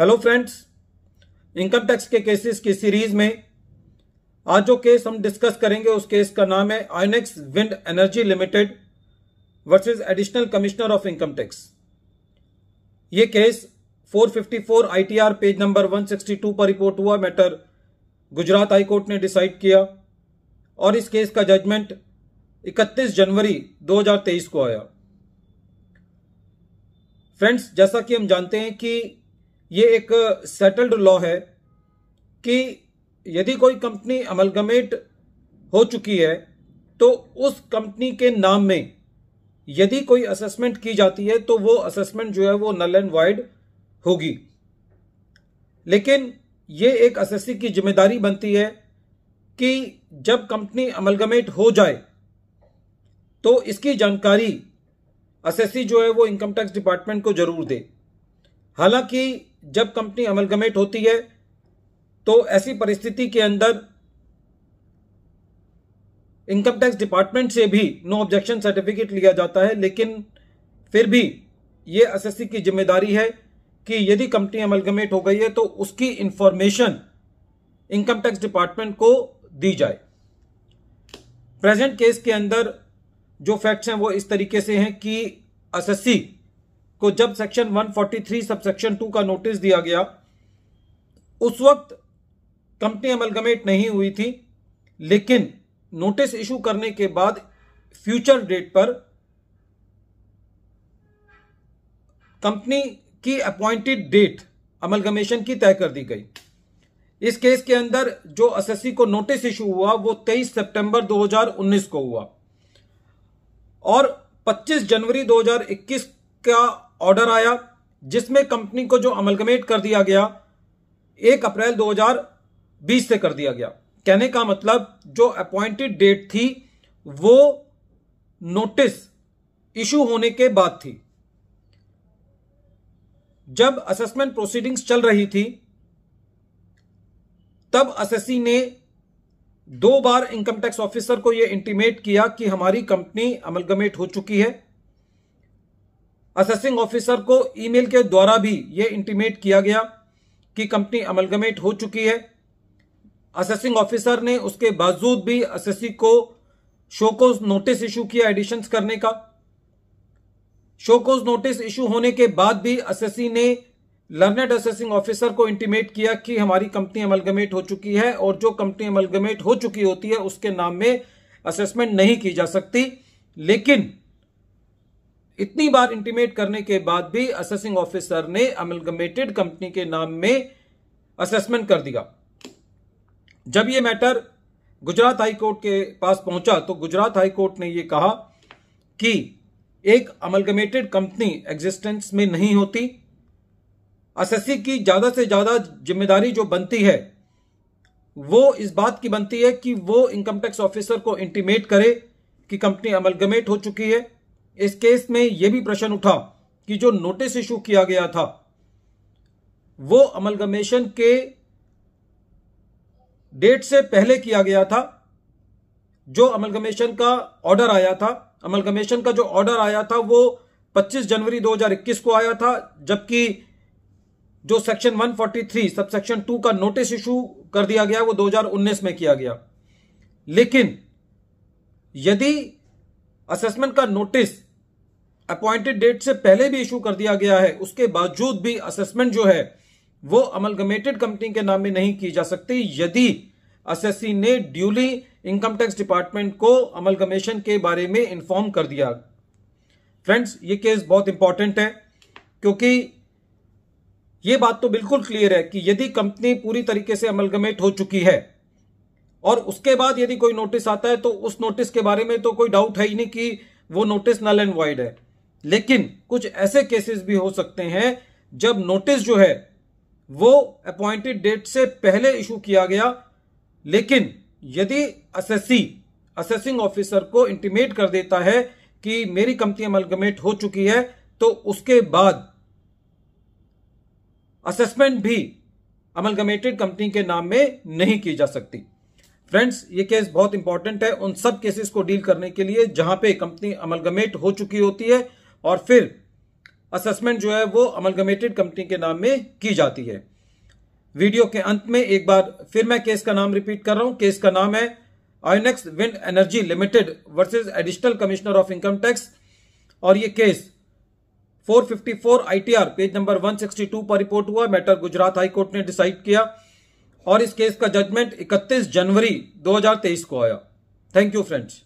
Hello friends, income tax के cases की series में आज जो केस हम डिस्कस करेंगे उस केस का नाम है आइनेक्स wind energy limited versus additional commissioner of income tax. ये केस 454 आईटीआर पेज नंबर 162 पर रिपोर्ट हुआ। मैटर गुजरात हाई कोर्ट ने डिसाइड किया और इस केस का जजमेंट 31 जनवरी 2023 को आया। फ्रेंड्स, जैसा कि हम जानते हैं कि ये एक सेटल्ड लॉ है कि यदि कोई कंपनी अमलगमेट हो चुकी है तो उस कंपनी के नाम में यदि कोई असेसमेंट की जाती है तो वो असेसमेंट जो है वो नल एंड वॉइड होगी। लेकिन ये एक असेसी की जिम्मेदारी बनती है कि जब कंपनी अमलगमेट हो जाए तो इसकी जानकारी असेसी जो है वो इनकम टैक्स डिपार्टमेंट को जरूर दे। हालांकि जब कंपनी अमलगमेट होती है तो ऐसी परिस्थिति के अंदर इनकम टैक्स डिपार्टमेंट से भी नो ऑब्जेक्शन सर्टिफिकेट लिया जाता है, लेकिन फिर भी ये एसएससी की जिम्मेदारी है कि यदि कंपनी अमलगमेट हो गई है तो उसकी इंफॉर्मेशन इनकम टैक्स डिपार्टमेंट को दी जाए। प्रेजेंट केस के अंदर जो फैक्ट्स हैं वो इस तरीके से हैं कि एसएससी को जब सेक्शन 143 सब सेक्शन 2 का नोटिस दिया गया उस वक्त कंपनी अमलगमेट नहीं हुई थी, लेकिन नोटिस इशू करने के बाद फ्यूचर डेट पर कंपनी की अपॉइंटेड डेट अमलगमेशन की तय कर दी गई। इस केस के अंदर जो एसएससी को नोटिस इशू हुआ वो 23 सितंबर 2019 को हुआ और 25 जनवरी 2021 का ऑर्डर आया जिसमें कंपनी को जो अमलगमेट कर दिया गया 1 अप्रैल 2020 से कर दिया गया। कहने का मतलब जो अपॉइंटेड डेट थी वो नोटिस इशू होने के बाद थी। जब असेसमेंट प्रोसीडिंग्स चल रही थी तब एसएससी ने 2 बार इनकम टैक्स ऑफिसर को यह इंटीमेट किया कि हमारी कंपनी अमलगमेट हो चुकी है। असेसिंग ऑफिसर को ईमेल के द्वारा भी यह इंटीमेट किया गया कि कंपनी अमलगमेट हो चुकी है। असेसिंग ऑफिसर ने उसके बावजूद भी एसएससी को शोकॉज नोटिस इशू किया एडिशंस करने का। शोकॉज नोटिस इशू होने के बाद भी एसएससी ने लर्नेड असेसिंग ऑफिसर को इंटीमेट किया कि हमारी कंपनी अमलगमेट हो चुकी है और जो कंपनी अमलगमेट हो चुकी होती है उसके नाम में असेसमेंट नहीं की जा सकती। लेकिन इतनी बार इंटीमेट करने के बाद भी असेसिंग ऑफिसर ने अमलगमेटेड कंपनी के नाम में असेसमेंट कर दिया। जब ये मैटर गुजरात हाई कोर्ट के पास पहुंचा तो गुजरात हाई कोर्ट ने ये कहा कि एक अमलगमेटेड कंपनी एग्जिस्टेंस में नहीं होती। एसएससी की ज्यादा से ज्यादा जिम्मेदारी जो बनती है वो इस बात की बनती है कि वो इनकम टैक्स ऑफिसर को इंटीमेट करे कि कंपनी अमलगमेट हो चुकी है। इस केस में यह भी प्रश्न उठा कि जो नोटिस इशू किया गया था वो अमलगमेशन के डेट से पहले किया गया था। जो अमलगमेशन का ऑर्डर आया था, अमलगमेशन का जो ऑर्डर आया था वो 25 जनवरी 2021 को आया था, जबकि जो सेक्शन 143 सब सेक्शन 2 का नोटिस इशू कर दिया गया वो 2019 में किया गया। लेकिन यदि असेसमेंट का नोटिस अपॉइंटेड डेट से पहले भी इशू कर दिया गया है उसके बावजूद भी असेसमेंट जो है वो अमलगमेटेड कंपनी के नाम में नहीं की जा सकती यदि एसएससी ने ड्यूली इनकम टैक्स डिपार्टमेंट को अमलगमेशन के बारे में इन्फॉर्म कर दिया। फ्रेंड्स, ये केस बहुत इंपॉर्टेंट है क्योंकि ये बात तो बिल्कुल क्लियर है कि यदि कंपनी पूरी तरीके से अमलगमेट हो चुकी है और उसके बाद यदि कोई नोटिस आता है तो उस नोटिस के बारे में तो कोई डाउट है ही नहीं कि वो नोटिस नल एंड वॉइड है। लेकिन कुछ ऐसे केसेस भी हो सकते हैं जब नोटिस जो है वो अपॉइंटेड डेट से पहले इशू किया गया, लेकिन यदि एसएससी असेसिंग ऑफिसर को इंटीमेट कर देता है कि मेरी कंपनी अमलगमेट हो चुकी है तो उसके बाद असेसमेंट भी अमलगमेटेड कंपनी के नाम में नहीं की जा सकती। फ्रेंड्स, ये केस बहुत इंपॉर्टेंट है उन सब केसेस को डील करने के लिए जहां पे कंपनी अमलगमेट हो चुकी होती है और फिर असेसमेंट जो है वो अमलगमेटेड कंपनी के नाम में की जाती है। वीडियो के अंत में एक बार फिर मैं केस का नाम रिपीट कर रहा हूं। केस का नाम है आइनेक्स wind energy limited versus additional commissioner of income tax और ये केस 454 ITR पेज नंबर 162 पर रिपोर्ट हुआ। मैटर गुजरात हाई कोर्ट ने डिसाइड किया और इस केस का जजमेंट 31 जनवरी 2023 को आया। Thank you friends.